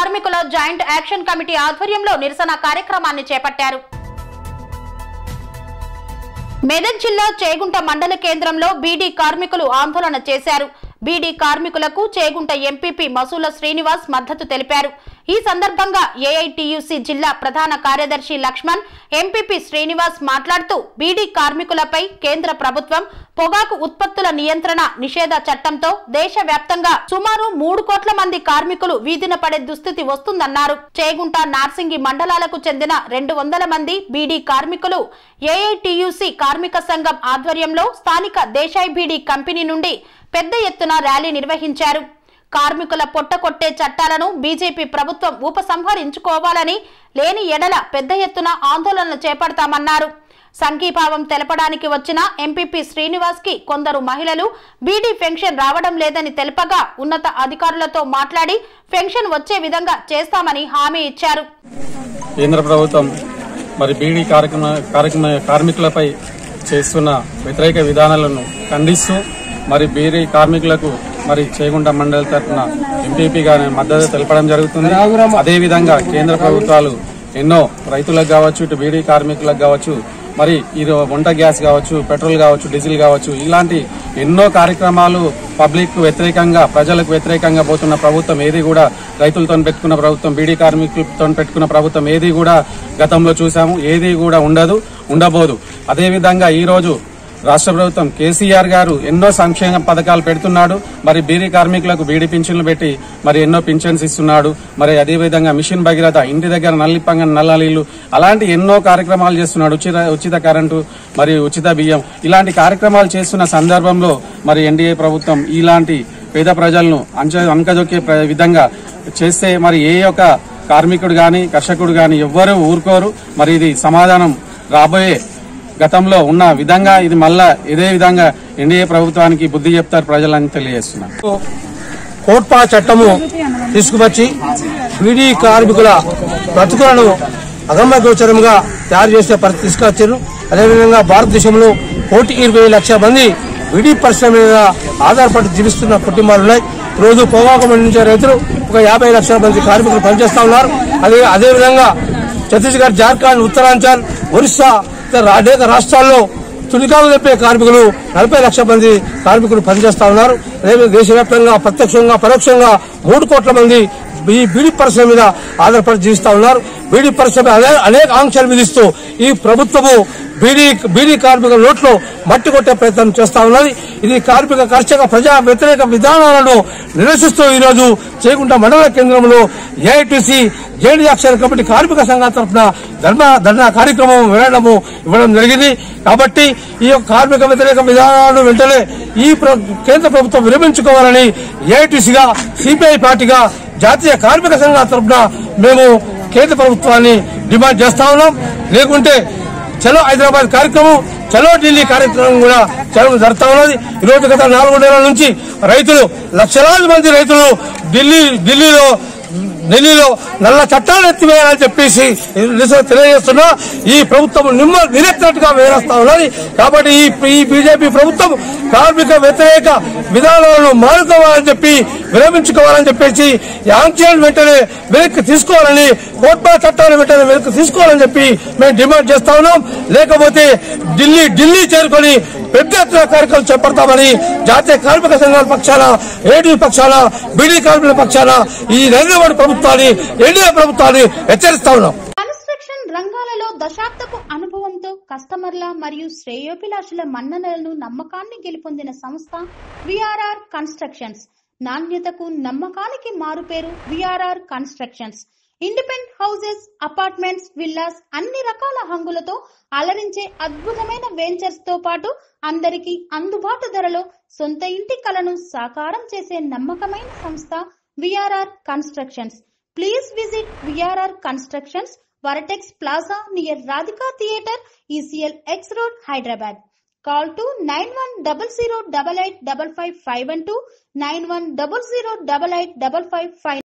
కార్మికుల joint action committee ఆధ్వర్యంలో నిరసన కార్యక్రమాన్ని చేపట్టారు. మెదక్ జిల్లా చేగుంట మండల కేంద్రంలో బీడీ కార్మికులు ఆందోళన చేశారు. బీడీ కార్మికులకు చేగుంట ఎంపీపీ మసూల శ్రీనివాస్ మద్దతు తెలిపారు. ఈ సందర్భంగా ఏఐటియుసి జిల్లా ప్రధాన కార్యదర్శి లక్ష్మణ్, ఎంపీపీ శ్రీనివాస్ మాట్లాడుతూ బీడీ కార్మికులపై కేంద్ర ప్రభుత్వం పొగాకు ఉత్పత్తుల నియంత్రణ నిషేధ చట్టంతో దేశవ్యాప్తంగా సుమారు 3 కోట్ల మంది కార్మికులు వీధిన పడే దుస్థితి వస్తుందన్నారు. చేగుంట, నార్సింగి మండలాలకు చెందిన 200 మంది బీడీ కార్మికులు ఏఐటియుసి కార్మిక సంఘం ఆధ్వర్యంలో స్థానిక దేశాయ్ బీడీ కంపెనీ నుండి పెద్ద ఎత్తున ర్యాలీ నిర్వహించారు. కార్మికుల పొట్టకొట్టే చట్టాలను బీజేపీ ప్రభుత్వం ఉపసంహరించుకోవాలని, లేని ఎడల పెద్ద ఎత్తున ఆందోళనలు చేపడతామన్నారు. సంఘీభావం తెలపడానికి వచ్చిన ఎంపీపీ శ్రీనివాస్ కి కొందరు మహిళలు బీడీ పెన్షన్ రావడం లేదని తెలపగా ఉన్నత అధికారులతో మాట్లాడి పెన్షన్ వచ్చే విధంగా చేస్తామని హామీ ఇచ్చారు. కేంద్ర ప్రభుత్వం మరి బీడీ కార్మికులపై చేస్తున్న వ్యతిరేక విధానాలను ఖండిస్తూ మరి బీడీ కార్మికులకు మరి చేగుంట మండలి తరఫున ఎంపీపీ గారి మద్దతు తెలపడం జరుగుతుంది. అదేవిధంగా కేంద్ర ప్రభుత్వాలు ఎన్నో రైతులకు కావచ్చు, ఇటు బీడీ కార్మికులకు కావచ్చు, మరి ఇది వంట గ్యాస్ కావచ్చు, పెట్రోల్ కావచ్చు, డీజిల్ కావచ్చు, ఇలాంటి ఎన్నో కార్యక్రమాలు పబ్లిక్ వ్యతిరేకంగా, ప్రజలకు వ్యతిరేకంగా పోతున్న ప్రభుత్వం ఏది కూడా, రైతులతో పెట్టుకున్న ప్రభుత్వం, బీడీ కార్మికులతో పెట్టుకున్న ప్రభుత్వం ఏది కూడా గతంలో చూసాము, ఏది కూడా ఉండదు, ఉండబోదు. అదేవిధంగా ఈరోజు రాష్ట్ర ప్రభుత్వం కేసీఆర్ గారు ఎన్నో సంక్షేమ పథకాలు పెడుతున్నాడు. మరి బీడీ కార్మికులకు బీడీ పింఛన్లు పెట్టి మరి ఎన్నో పింఛన్స్ ఇస్తున్నాడు. మరి అదేవిధంగా మిషన్ భగీరథ, ఇంటి దగ్గర నల్లిపంగ నల్ల నీళ్లు, అలాంటి ఎన్నో కార్యక్రమాలు చేస్తున్నాడు. ఉచిత కరెంటు, మరి ఉచిత బియ్యం, ఇలాంటి కార్యక్రమాలు చేస్తున్న సందర్భంలో మరి ఎన్డీఏ ప్రభుత్వం ఇలాంటి పేద ప్రజలను అంకజొక్కే విధంగా చేస్తే మరి ఏ యొక్క కార్మికుడు కానీ కర్షకుడు కానీ ఎవ్వరూ ఊరుకోరు. మరి ఇది సమాధానం రాబోయే గతంలో ఉన్న విధంగా ఇది మళ్ళా ఇదే విధంగా ఎన్డీఏ ప్రభుత్వానికి బుద్ధి చెప్తారు ప్రజలని తెలియజేస్తున్నారు. కోట్పా చట్టము తీసుకువచ్చి బీడీ కార్మికుల బ్రతుకులను అగమ్యగోచరంగా తయారు చేసే పరిస్థితి తీసుకువచ్చారు. అదేవిధంగా భారతదేశంలో 1,20,00,000 మంది బీడీ పరిశ్రమ మీద ఆధారపడి జీవిస్తున్న కుటుంబాలున్నాయి. రోజు పొగాకు పండించే రైతులు ఒక 50,00,000 మంది కార్మికులు పనిచేస్తా ఉన్నారు. అదేవిధంగా ఛత్తీస్గఢ్, జార్ఖండ్, ఉత్తరాంచల్, ఒరిస్సా అనేక రాష్ట్రాల్లో తులికాలు తెప్పే కార్మికులు 40,00,000 మంది కార్మికులు పనిచేస్తా ఉన్నారు. దేశవ్యాప్తంగా ప్రత్యక్షంగా పరోక్షంగా 3 కోట్ల మంది బీడీ పరిశ్రమ మీద ఆధారపడి జీవిస్తా ఉన్నారు. బీడీ పరిశ్రమ అనేక ఆంక్షలు విధిస్తూ ఈ ప్రభుత్వము బీడీ కార్మికుల నోట్లో మట్టి కొట్టే ప్రయత్నం చేస్తా ఉన్నది. ఇది కార్మిక కర్షక ప్రజా వ్యతిరేక విధానాలను నిరసిస్తూ ఈరోజు చేగుంట మండల కేంద్రంలో ఏఐటిసి జాయింట్ యాక్షన్ కమిటీ కార్మిక సంఘాల తరఫున ధర్నా కార్యక్రమం వెళ్ళడము ఇవ్వడం జరిగింది. కాబట్టి ఈ యొక్క కార్మిక వ్యతిరేక విధానాలను వెంటనే ఈ కేంద్ర ప్రభుత్వం విరమించుకోవాలని ఏఐటిసిగా, సిపిఐ పార్టీగా, జాతీయ కార్మిక సంఘాల తరఫున మేము కేంద్ర ప్రభుత్వాన్ని డిమాండ్ చేస్తా ఉన్నాం. లేకుంటే చలో హైదరాబాద్ కార్యక్రమం, చలో ఢిల్లీ కార్యక్రమం కూడా జరుగుతా ఉన్నది. ఈరోజు గత 4 నెలల నుంచి రైతులు, లక్షలాది మంది రైతులు ఢిల్లీలో నల్ల చట్టాలు ఎత్తివేయాలని చెప్పేసి తెలియజేస్తున్నా ఈ ప్రభుత్వం నిరెత్తినట్టుగా వేరేస్తా ఉన్నది. కాబట్టి ఈ బీజేపీ ప్రభుత్వం కార్మిక వ్యతిరేక విధానాలను మానుకోవాలని చెప్పి, విరమించుకోవాలని చెప్పేసి, ఆంక్షలను వెంటనే వెనక్కి తీసుకోవాలని, కోట్పా చట్టాలను వెంటనే వెనక్కి తీసుకోవాలని చెప్పి మేము డిమాండ్ చేస్తా ఉన్నాం. లేకపోతే ఢిల్లీ చేరుకొని పెద్ద ఎత్తున కార్యక్రమం చేపడతామని జాతీయ కార్మిక సంఘాల పక్షాన, ఏడీ పక్షాన, బీడీ కార్మికుల పక్షాన ఈ నరేంద్ర ప్రభుత్వాన్ని, ఎన్డీఏ ప్రభుత్వాన్ని హెచ్చరిస్తా ఉన్నాం. కన్స్ట్రక్షన్ రంగాలలో దశాబ్దపు అనుభవంతో కస్టమర్ల మరియు శ్రేయోభిలాషుల మన్ననలను, నమ్మకాన్ని గెలుపొందిన సంస్థ విఆర్ఆర్ కన్స్ట్రక్షన్స్. నాణ్యతకు, నమ్మకానికి మారుపేరు VRR constructions. Independent houses, apartments, villas, అన్ని రకాల హంగులతో అలరించే అద్భుతమైన వెంచర్స్ తో పాటు అందరికీ అందుబాటు ధరలో సొంత ఇంటి కలను సాకారం చేసే నమ్మకమైన సంస్థ VRR constructions. Please visit VRR constructions, Vertex plaza near Radhika theatre, ECL X Road, Hyderabad. Call to 9100885512, 91008855.